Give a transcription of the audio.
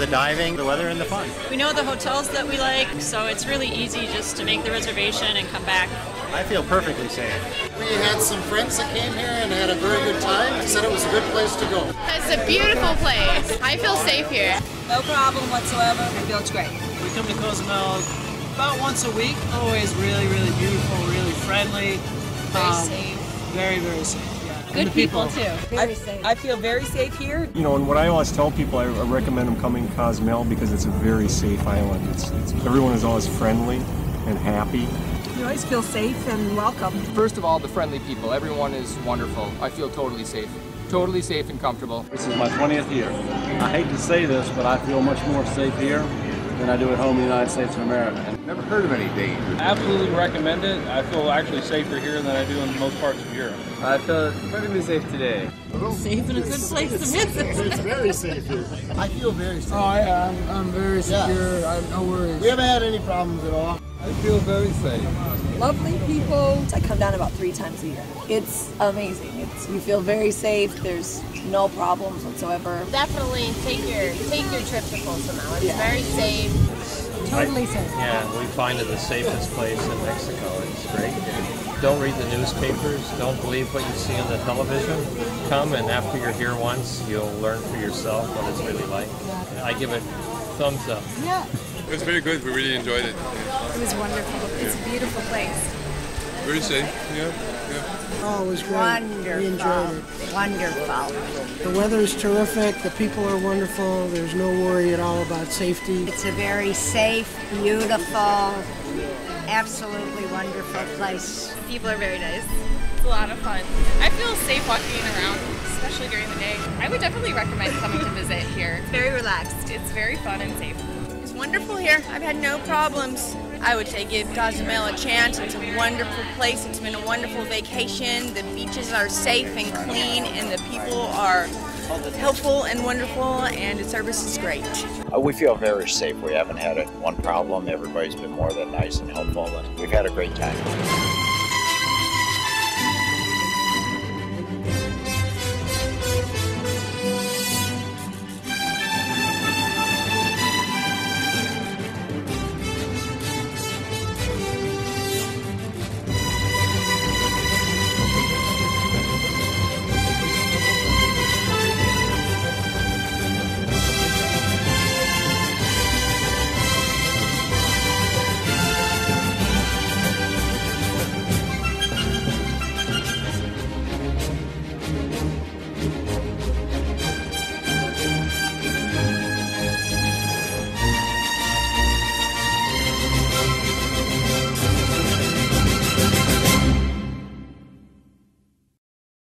the diving, the weather, and the fun. We know the hotels that we like, so it's really easy just to make the reservation and come back. I feel perfectly safe. We had some friends that came here and had a very good time. They said it was a good place to go. It's a beautiful place. I feel safe here. No problem whatsoever. It feels great. We come to Cozumel about once a week. Always really, really beautiful, really friendly. Very safe. Very, very safe. Good people too. I feel very safe here. You know, and what I always tell people, I recommend them coming to Cozumel because it's a very safe island. Everyone is always friendly and happy. You always feel safe and welcome. First of all, the friendly people. Everyone is wonderful. I feel totally safe. Totally safe and comfortable. This is my 20th year. I hate to say this, but I feel much more safe here than I do at home in the United States of America. Never heard of any danger. Absolutely recommend it. I feel actually safer here than I do in most parts of Europe. I feel incredibly safe today. Safe and a good place to visit. It's very safe here. I feel very safe. Oh, yeah, I'm very secure. I have no worries. We haven't had any problems at all. I feel very safe. Lovely people. I come down about 3 times a year. It's amazing. You feel very safe. There's no problems whatsoever. Definitely take your trip to Cozumel. It's very safe. Totally safe. Yeah, we find it the safest place in Mexico. It's great. Don't read the newspapers. Don't believe what you see on the television. Come, and after you're here once, you'll learn for yourself what it's really like. I give it thumbs up. Yeah. It was very good. We really enjoyed it. It was wonderful. Yeah. It's a beautiful place. Very safe. Yeah. Yeah. Oh, it was great. Wonderful. We enjoyed it. Wonderful. The weather is terrific. The people are wonderful. There's no worry at all about safety. It's a very safe, beautiful, absolutely wonderful place. The people are very nice. It's a lot of fun. I feel safe walking around, especially during the day. I would definitely recommend coming to visit here. It's very relaxed. It's very fun and safe. It's wonderful here. I've had no problems. I would say give Cozumel a chance. It's a wonderful place. It's been a wonderful vacation. The beaches are safe and clean, and the people are helpful and wonderful, and the service is great. We feel very safe. We haven't had one problem. Everybody's been more than nice and helpful, and we've had a great time.